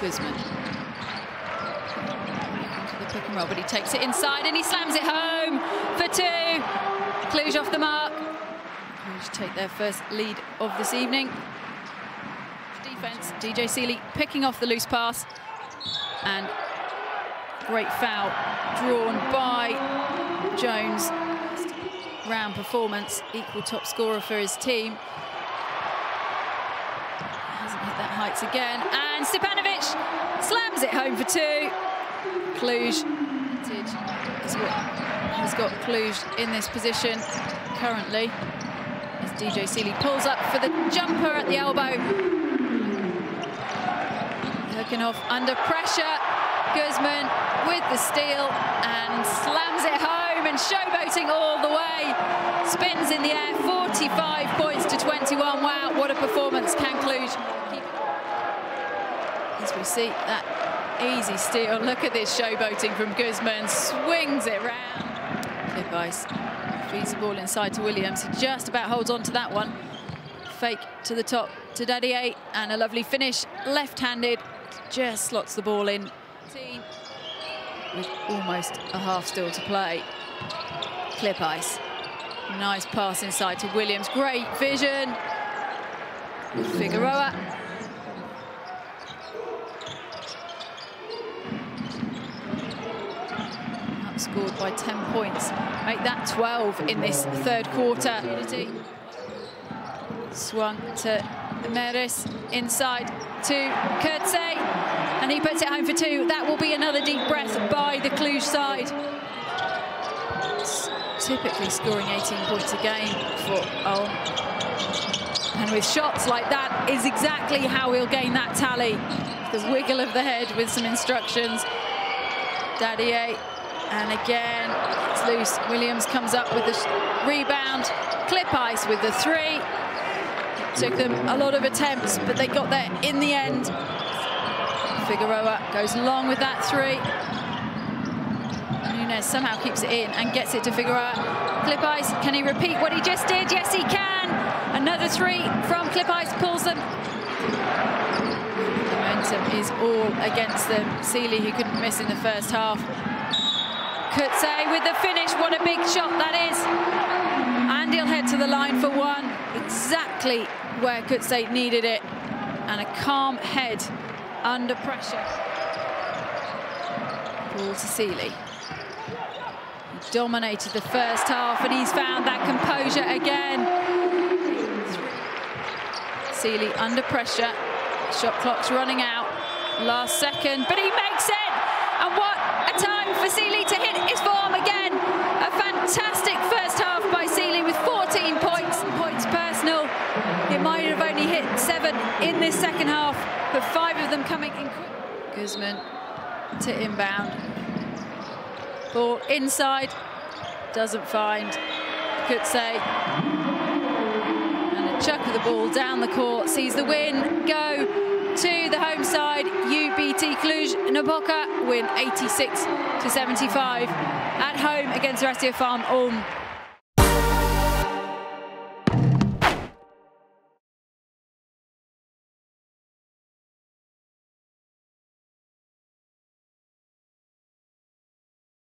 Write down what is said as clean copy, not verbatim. Guzman. Into the pick and roll, but he takes it inside and he slams it home for two. Cluj off the mark. Cluj take their first lead of this evening. Defense, DJ Seeley picking off the loose pass. And great foul drawn by Jones. Round performance, equal top scorer for his team. Hasn't hit that heights again. And Stipanovic slams it home for two. Cluj has got Cluj in this position currently. As DJ Seeley pulls up for the jumper at the elbow. Herkenhoff under pressure. Guzman with the steal and slams it home and showboating all the way. Spins in the air, 45 points to 21. Wow, what a performance. Can Cluj keep it? As we see that easy steal. Look at this showboating from Guzman. Swings it round. Clip Ice feeds the ball inside to Williams. He just about holds on to that one. Fake to the top to Daddier and a lovely finish. Left-handed, just slots the ball in. With almost a half still to play. Clip Ice. Nice pass inside to Williams. Great vision. Figueroa. Outscored by 10 points. Make that 12 in this third quarter. Swung to Demeris. Inside to Kurtse. And he puts it home for two. That will be another deep breath by the Cluj side. Typically scoring 18 points a game for Ulm. And with shots like that is exactly how he'll gain that tally. The wiggle of the head with some instructions. Daddier, and again, it's loose. Williams comes up with the rebound. Clip Ice with the three. It took them a lot of attempts, but they got there in the end. Figueroa goes long with that three. Nunes somehow keeps it in and gets it to Figueroa. Clip Ice, can he repeat what he just did? Yes, he can. Another three from Clip Ice, pulls them. The momentum is all against them. Seeley, who couldn't miss in the first half. Kurtse with the finish. What a big shot that is. And he'll head to the line for one. Exactly where Kurtse needed it. And a calm head. Under pressure. Ball to Seeley. He dominated the first half and he's found that composure again. Seeley under pressure. Shot clock's running out. Last second, but he makes it! And what a time for Seeley to hit his form again. A fantastic first half by Seeley with 14 points. Points personal. It might have only hit 7 in this second half. But 5 of them coming in quick. Guzman to inbound. Ball inside. Doesn't find Kurtse. And a chuck of the ball down the court. Sees the win. Go to the home side. UBT Cluj-Napoca win 86-75 at home against ratiopharm Ulm.